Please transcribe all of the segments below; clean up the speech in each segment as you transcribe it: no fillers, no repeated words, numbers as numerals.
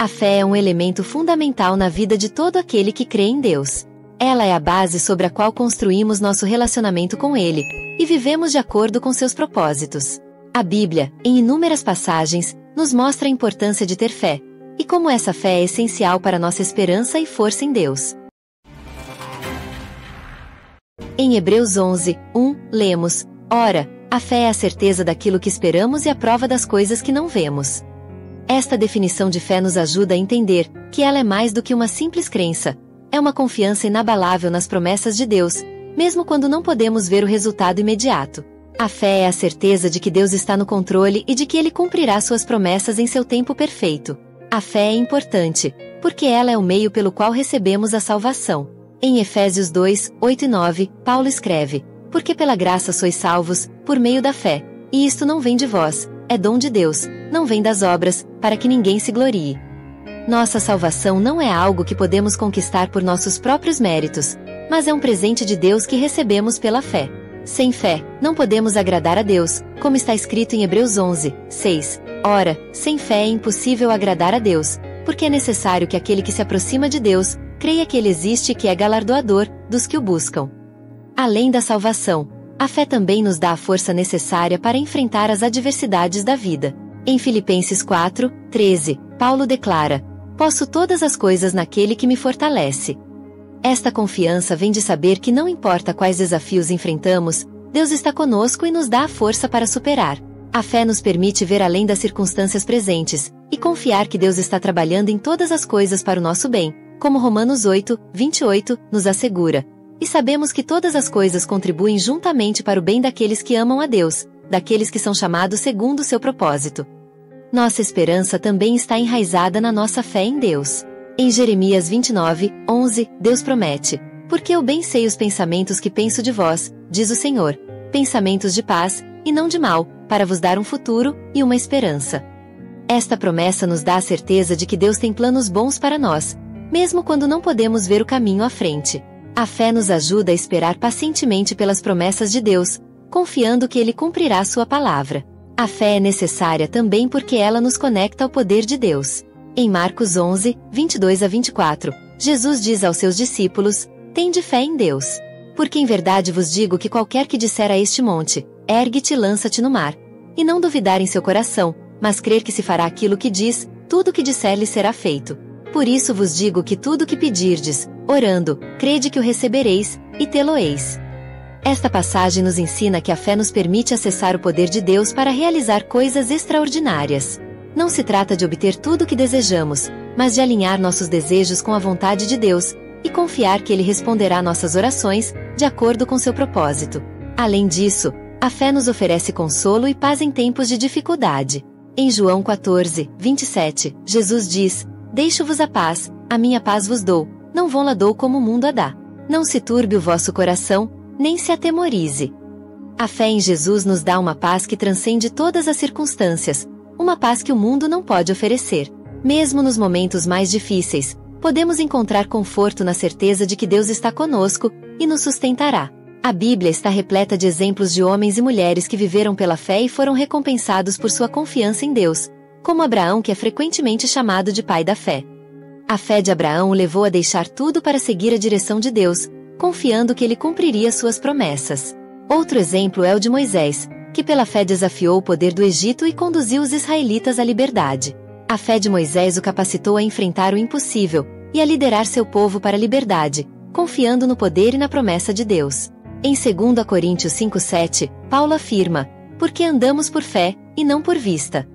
A fé é um elemento fundamental na vida de todo aquele que crê em Deus. Ela é a base sobre a qual construímos nosso relacionamento com Ele, e vivemos de acordo com seus propósitos. A Bíblia, em inúmeras passagens, nos mostra a importância de ter fé, e como essa fé é essencial para nossa esperança e força em Deus. Em Hebreus 11:1, lemos: Ora, a fé é a certeza daquilo que esperamos e a prova das coisas que não vemos. Esta definição de fé nos ajuda a entender que ela é mais do que uma simples crença. É uma confiança inabalável nas promessas de Deus, mesmo quando não podemos ver o resultado imediato. A fé é a certeza de que Deus está no controle e de que Ele cumprirá suas promessas em seu tempo perfeito. A fé é importante, porque ela é o meio pelo qual recebemos a salvação. Em Efésios 2, 8 e 9, Paulo escreve: Porque pela graça sois salvos, por meio da fé, e isto não vem de vós, é dom de Deus, não vem das obras, para que ninguém se glorie. Nossa salvação não é algo que podemos conquistar por nossos próprios méritos, mas é um presente de Deus que recebemos pela fé. Sem fé, não podemos agradar a Deus, como está escrito em Hebreus 11, 6. Ora, sem fé é impossível agradar a Deus, porque é necessário que aquele que se aproxima de Deus, creia que Ele existe e que é galardoador dos que o buscam. Além da salvação, a fé também nos dá a força necessária para enfrentar as adversidades da vida. Em Filipenses 4, 13, Paulo declara: Posso todas as coisas naquele que me fortalece. Esta confiança vem de saber que não importa quais desafios enfrentamos, Deus está conosco e nos dá a força para superar. A fé nos permite ver além das circunstâncias presentes e confiar que Deus está trabalhando em todas as coisas para o nosso bem, como Romanos 8, 28 nos assegura. E sabemos que todas as coisas contribuem juntamente para o bem daqueles que amam a Deus, daqueles que são chamados segundo o seu propósito. Nossa esperança também está enraizada na nossa fé em Deus. Em Jeremias 29, 11, Deus promete: Porque eu bem sei os pensamentos que penso de vós, diz o Senhor, pensamentos de paz, e não de mal, para vos dar um futuro e uma esperança. Esta promessa nos dá a certeza de que Deus tem planos bons para nós, mesmo quando não podemos ver o caminho à frente. A fé nos ajuda a esperar pacientemente pelas promessas de Deus, confiando que Ele cumprirá sua palavra. A fé é necessária também porque ela nos conecta ao poder de Deus. Em Marcos 11, 22 a 24, Jesus diz aos seus discípulos: Tende fé em Deus. Porque em verdade vos digo que qualquer que disser a este monte, ergue-te e lança-te no mar, e não duvidar em seu coração, mas crer que se fará aquilo que diz, tudo o que disser lhe será feito. Por isso vos digo que tudo o que pedirdes, orando, crede que o recebereis, e tê-lo-eis. Esta passagem nos ensina que a fé nos permite acessar o poder de Deus para realizar coisas extraordinárias. Não se trata de obter tudo o que desejamos, mas de alinhar nossos desejos com a vontade de Deus e confiar que Ele responderá nossas orações de acordo com seu propósito. Além disso, a fé nos oferece consolo e paz em tempos de dificuldade. Em João 14, 27, Jesus diz: Deixo-vos a paz, a minha paz vos dou, não vou-la dou como o mundo a dá. Não se turbe o vosso coração, nem se atemorize. A fé em Jesus nos dá uma paz que transcende todas as circunstâncias, uma paz que o mundo não pode oferecer. Mesmo nos momentos mais difíceis, podemos encontrar conforto na certeza de que Deus está conosco e nos sustentará. A Bíblia está repleta de exemplos de homens e mulheres que viveram pela fé e foram recompensados por sua confiança em Deus, como Abraão, que é frequentemente chamado de pai da fé. A fé de Abraão o levou a deixar tudo para seguir a direção de Deus, confiando que Ele cumpriria suas promessas. Outro exemplo é o de Moisés, que pela fé desafiou o poder do Egito e conduziu os israelitas à liberdade. A fé de Moisés o capacitou a enfrentar o impossível e a liderar seu povo para a liberdade, confiando no poder e na promessa de Deus. Em 2 Coríntios 5:7, Paulo afirma: Porque andamos por fé e não por vista.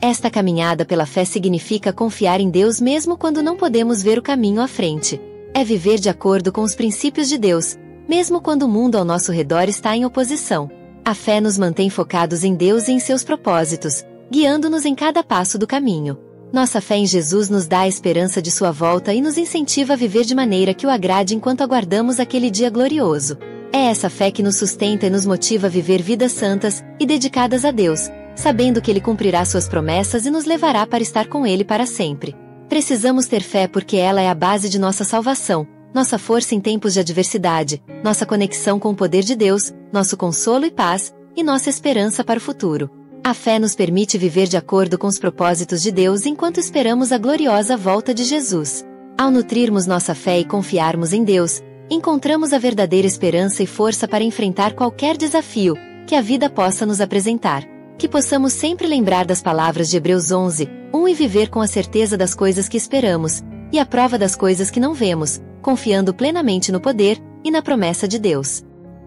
Esta caminhada pela fé significa confiar em Deus mesmo quando não podemos ver o caminho à frente. É viver de acordo com os princípios de Deus, mesmo quando o mundo ao nosso redor está em oposição. A fé nos mantém focados em Deus e em seus propósitos, guiando-nos em cada passo do caminho. Nossa fé em Jesus nos dá a esperança de sua volta e nos incentiva a viver de maneira que o agrade enquanto aguardamos aquele dia glorioso. É essa fé que nos sustenta e nos motiva a viver vidas santas e dedicadas a Deus, sabendo que Ele cumprirá suas promessas e nos levará para estar com Ele para sempre. Precisamos ter fé porque ela é a base de nossa salvação, nossa força em tempos de adversidade, nossa conexão com o poder de Deus, nosso consolo e paz, e nossa esperança para o futuro. A fé nos permite viver de acordo com os propósitos de Deus enquanto esperamos a gloriosa volta de Jesus. Ao nutrirmos nossa fé e confiarmos em Deus, encontramos a verdadeira esperança e força para enfrentar qualquer desafio que a vida possa nos apresentar. Que possamos sempre lembrar das palavras de Hebreus 11:1 e viver com a certeza das coisas que esperamos, e a prova das coisas que não vemos, confiando plenamente no poder e na promessa de Deus.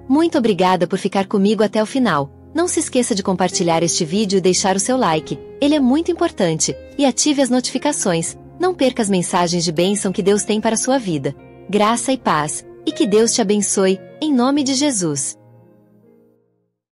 Muito obrigada por ficar comigo até o final. Não se esqueça de compartilhar este vídeo e deixar o seu like, ele é muito importante, e ative as notificações, não perca as mensagens de bênção que Deus tem para a sua vida. Graça e paz, e que Deus te abençoe, em nome de Jesus.